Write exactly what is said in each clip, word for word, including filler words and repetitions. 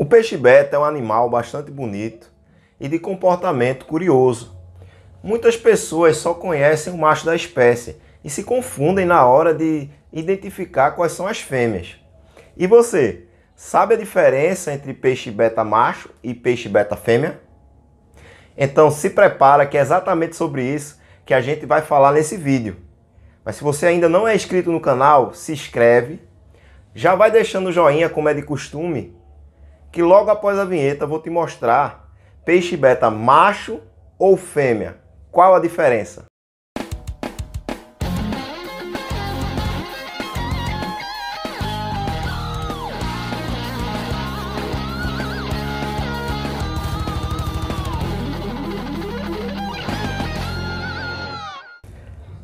O peixe betta é um animal bastante bonito e de comportamento curioso. Muitas pessoas só conhecem o macho da espécie e se confundem na hora de identificar quais são as fêmeas. E você, sabe a diferença entre peixe betta macho e peixe betta fêmea? Então se prepara que é exatamente sobre isso que a gente vai falar nesse vídeo. Mas se você ainda não é inscrito no canal, se inscreve, já vai deixando o joinha como é de costume, que logo após a vinheta eu vou te mostrar peixe betta macho ou fêmea, qual a diferença?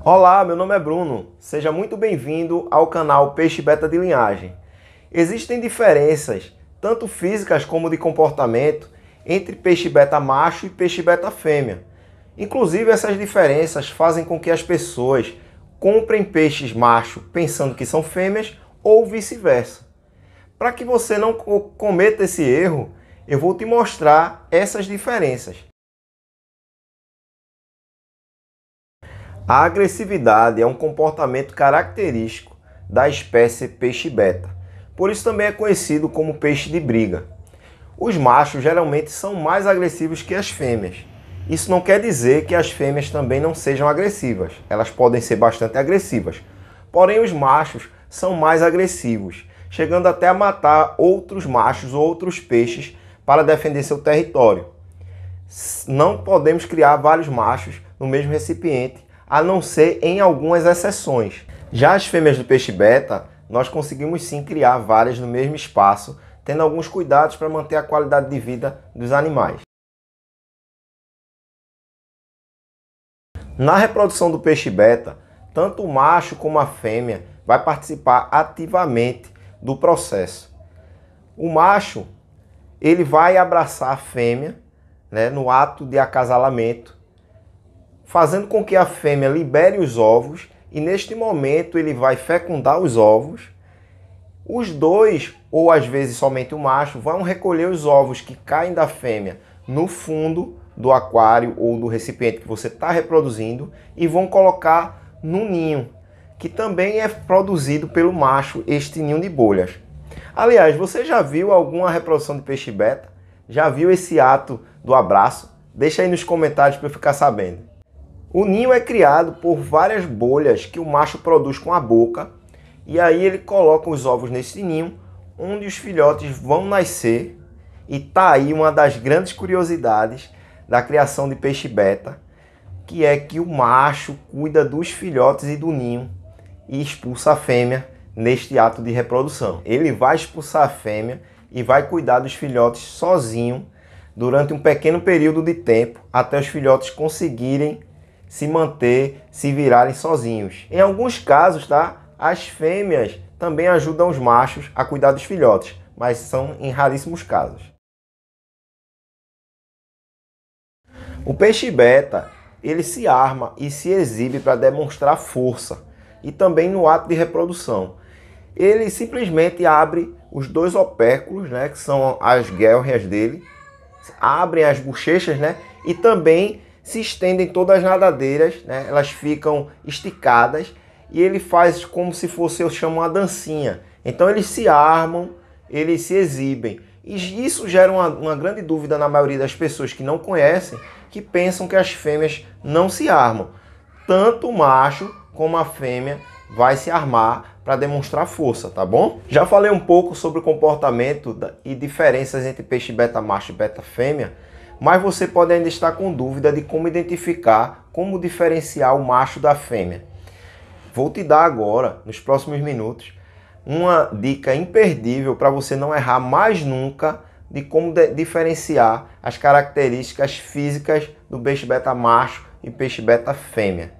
Olá, meu nome é Bruno. Seja muito bem-vindo ao canal Peixe Betta de Linhagem. Existem diferenças, tanto físicas como de comportamento, entre peixe betta macho e peixe betta fêmea. Inclusive, essas diferenças fazem com que as pessoas comprem peixes macho pensando que são fêmeas ou vice-versa. Para que você não cometa esse erro, eu vou te mostrar essas diferenças. A agressividade é um comportamento característico da espécie peixe betta, por isso também é conhecido como peixe de briga. Os machos geralmente são mais agressivos que as fêmeas. Isso não quer dizer que as fêmeas também não sejam agressivas, elas podem ser bastante agressivas. Porém, os machos são mais agressivos, chegando até a matar outros machos ou outros peixes para defender seu território. Não podemos criar vários machos no mesmo recipiente, a não ser em algumas exceções. Já as fêmeas do peixe betta, nós conseguimos sim criar várias no mesmo espaço, tendo alguns cuidados para manter a qualidade de vida dos animais. Na reprodução do peixe betta, tanto o macho como a fêmea vai participar ativamente do processo. O macho, ele vai abraçar a fêmea, né, no ato de acasalamento, fazendo com que a fêmea libere os ovos e neste momento ele vai fecundar os ovos. Os dois, ou às vezes somente o macho, vão recolher os ovos que caem da fêmea no fundo do aquário ou do recipiente que você está reproduzindo e vão colocar no ninho, que também é produzido pelo macho, este ninho de bolhas. Aliás, você já viu alguma reprodução de peixe betta? Já viu esse ato do abraço? Deixa aí nos comentários para eu ficar sabendo. O ninho é criado por várias bolhas que o macho produz com a boca e aí ele coloca os ovos nesse ninho, onde os filhotes vão nascer. E tá aí uma das grandes curiosidades da criação de peixe betta, que é que o macho cuida dos filhotes e do ninho e expulsa a fêmea neste ato de reprodução. Ele vai expulsar a fêmea e vai cuidar dos filhotes sozinho durante um pequeno período de tempo, até os filhotes conseguirem se manter, se virarem sozinhos. Em alguns casos, tá? As fêmeas também ajudam os machos a cuidar dos filhotes, mas são em raríssimos casos. O peixe betta, ele se arma e se exibe para demonstrar força e também no ato de reprodução. Ele simplesmente abre os dois opérculos, né, que são as guelras dele, abrem as bochechas, né, e também se estendem todas as nadadeiras, né? Elas ficam esticadas e ele faz como se fosse, eu chamo, uma dancinha. Então eles se armam, eles se exibem. E isso gera uma, uma grande dúvida na maioria das pessoas que não conhecem, que pensam que as fêmeas não se armam. Tanto o macho como a fêmea vai se armar para demonstrar força, tá bom? Já falei um pouco sobre o comportamento e diferenças entre peixe betta macho e betta fêmea, mas você pode ainda estar com dúvida de como identificar, como diferenciar o macho da fêmea. Vou te dar agora, nos próximos minutos, uma dica imperdível para você não errar mais nunca de como de diferenciar as características físicas do peixe betta macho e peixe betta fêmea.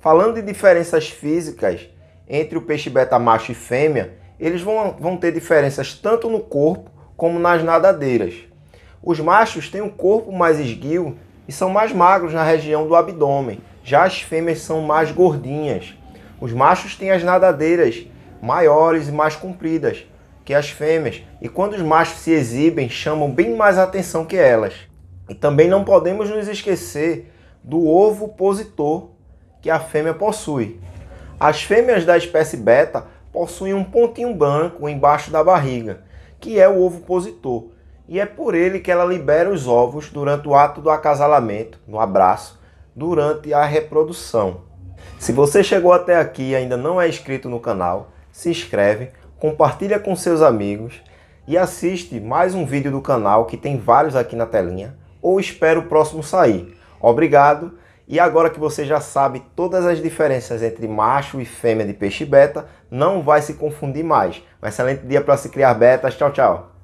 Falando de diferenças físicas entre o peixe betta macho e fêmea, eles vão, vão ter diferenças tanto no corpo como nas nadadeiras. Os machos têm um corpo mais esguio e são mais magros na região do abdômen. Já as fêmeas são mais gordinhas. Os machos têm as nadadeiras maiores e mais compridas que as fêmeas, e quando os machos se exibem, chamam bem mais atenção que elas. E também não podemos nos esquecer do ovopositor que a fêmea possui. As fêmeas da espécie beta possuem um pontinho branco embaixo da barriga, que é o ovopositor, e é por ele que ela libera os ovos durante o ato do acasalamento, no abraço, durante a reprodução. Se você chegou até aqui e ainda não é inscrito no canal, se inscreve, compartilha com seus amigos e assiste mais um vídeo do canal, que tem vários aqui na telinha, ou espera o próximo sair. Obrigado! E agora que você já sabe todas as diferenças entre macho e fêmea de peixe beta, não vai se confundir mais. Um excelente dia para se criar betas. Tchau, tchau!